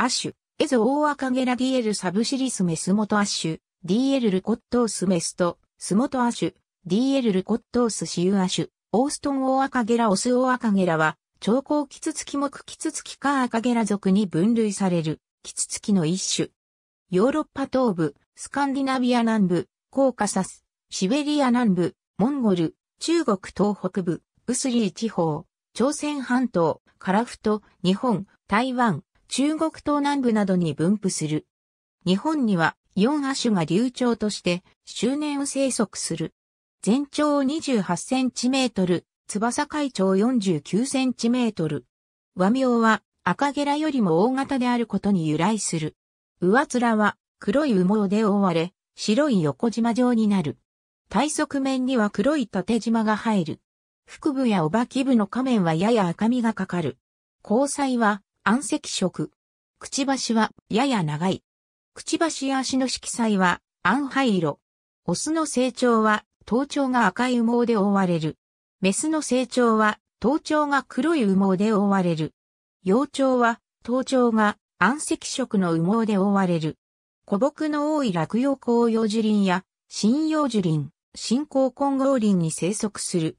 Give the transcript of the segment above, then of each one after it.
アッシュ、エゾオオアカゲラディエルサブシリスメスモトアッシュ、ディエルルコットースメスと、スモトアッシュ、ディエルルコットースシユアッシュ、オーストンオオアカゲラオスオオアカゲラは、長甲キツツキ目キツツキ科アカゲラ属に分類される、キツツキの一種。ヨーロッパ東部、スカンディナビア南部、コーカサス、シベリア南部、モンゴル、中国東北部、ウスリー地方、朝鮮半島、樺太、日本、台湾、中国東南部などに分布する。日本には4亜種が流鳥として周年生息する。全長28センチメートル、翼回長49センチメートル。和名は赤ゲラよりも大型であることに由来する。上面は黒い羽毛で覆われ、白い横縞状になる。体側面には黒い縦縞が入る。腹部やおばき部の下面はやや赤みがかかる。虹彩は暗赤色。くちばしはやや長い。くちばしや足の色彩は暗灰色。オスの成長は頭頂が赤い羽毛で覆われる。メスの成長は頭頂が黒い羽毛で覆われる。幼鳥は頭頂が暗赤色の羽毛で覆われる。古木の多い落葉広葉樹林や針葉樹林、新興混合林に生息する。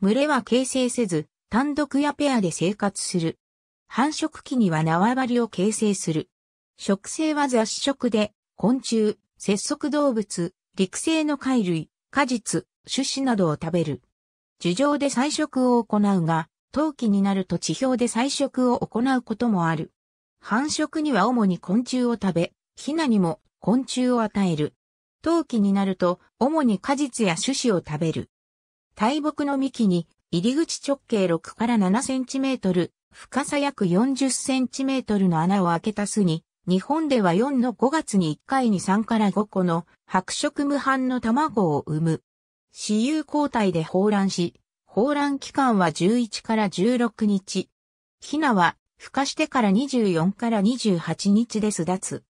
群れは形成せず、単独やペアで生活する。繁殖期には縄張りを形成する。食性は雑食で、昆虫、節足動物、陸生の貝類、果実、種子などを食べる。樹上で採食を行うが、冬季になると地表で採食を行うこともある。繁殖には主に昆虫を食べ、ヒナにも昆虫を与える。冬季になると主に果実や種子を食べる。大木の幹に入り口直径6から7センチメートル。深さ約40センチメートルの穴を開けた巣に、日本では4の5月に1回に3から5個の白色無斑の卵を産む。雌雄交代で抱卵し、抱卵期間は11から16日。ヒナは、孵化してから24から28日で巣立つ。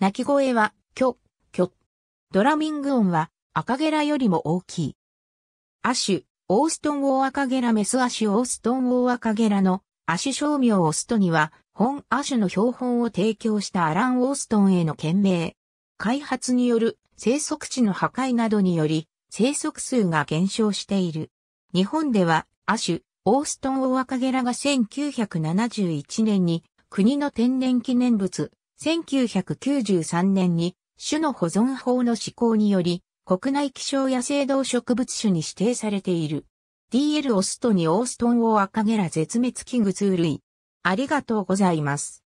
鳴き声は、キョ、キョ。ドラミング音は、赤ゲラよりも大きい。亜種、オーストンオオアカゲラメス亜種オーストンオオアカゲラの、亜種商名オストには、本亜種の標本を提供したアラン・オーストンへの献名。開発による生息地の破壊などにより、生息数が減少している。日本では、亜種、オーストンオオアカゲラが1971年に国の天然記念物、1993年に種の保存法の施行により、国内希少野生動植物種に指定されている。DL オストにオーストンオオアカゲラ絶滅危惧類。ありがとうございます。